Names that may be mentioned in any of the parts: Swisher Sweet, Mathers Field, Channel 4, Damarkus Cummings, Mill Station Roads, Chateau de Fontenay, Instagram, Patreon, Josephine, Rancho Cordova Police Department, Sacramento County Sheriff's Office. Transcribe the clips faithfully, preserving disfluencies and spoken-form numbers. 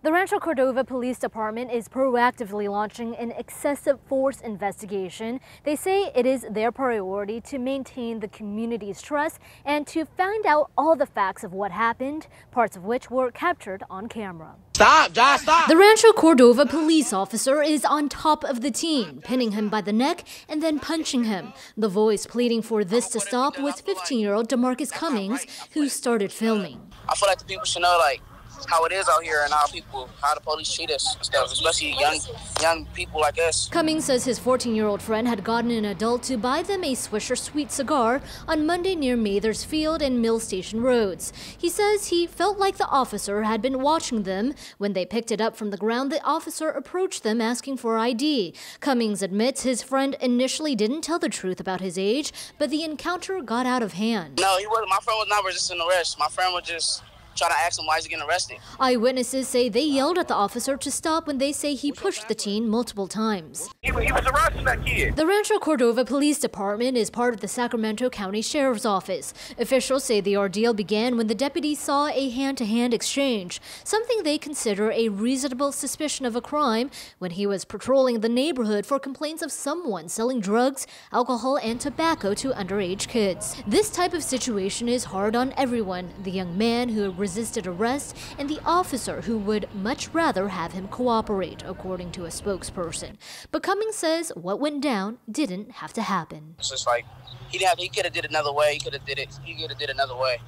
The Rancho Cordova Police Department is proactively launching an excessive force investigation. They say it is their priority to maintain the community's trust and to find out all the facts of what happened, parts of which were captured on camera. Stop, Josh, stop. The Rancho Cordova police officer is on top of the teen, pinning him by the neck and then punching him. The voice pleading for this to stop was fifteen-year-old Damarkus Cummings, who started filming. I feel like the people should know, like, how it is out here and how people, how the police treat us and stuff, especially young, young people like us. Cummings says his fourteen-year-old friend had gotten an adult to buy them a Swisher Sweet cigar on Monday near Mathers Field and Mill Station Roads. He says he felt like the officer had been watching them. When they picked it up from the ground, the officer approached them asking for I D. Cummings admits his friend initially didn't tell the truth about his age, but the encounter got out of hand. No, he wasn't. My friend was not resisting arrest. My friend was just trying to ask him why he's getting arrested. Eyewitnesses say they yelled at the officer to stop when they say he pushed the teen multiple times. He, he was arresting that kid. The Rancho Cordova Police Department is part of the Sacramento County Sheriff's Office. Officials say the ordeal began when the deputies saw a hand-to-hand exchange, something they consider a reasonable suspicion of a crime, when he was patrolling the neighborhood for complaints of someone selling drugs, alcohol, and tobacco to underage kids. This type of situation is hard on everyone, the young man who resisted arrest, and the officer who would much rather have him cooperate, according to a spokesperson. But Cummings says what went down didn't have to happen. It's just like, he, he could have did it another way, he could have did it, he could have did another way.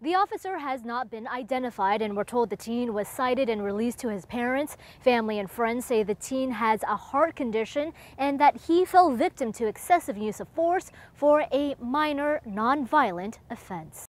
The officer has not been identified, and we're told the teen was cited and released to his parents. Family and friends say the teen has a heart condition and that he fell victim to excessive use of force for a minor, non-violent offense.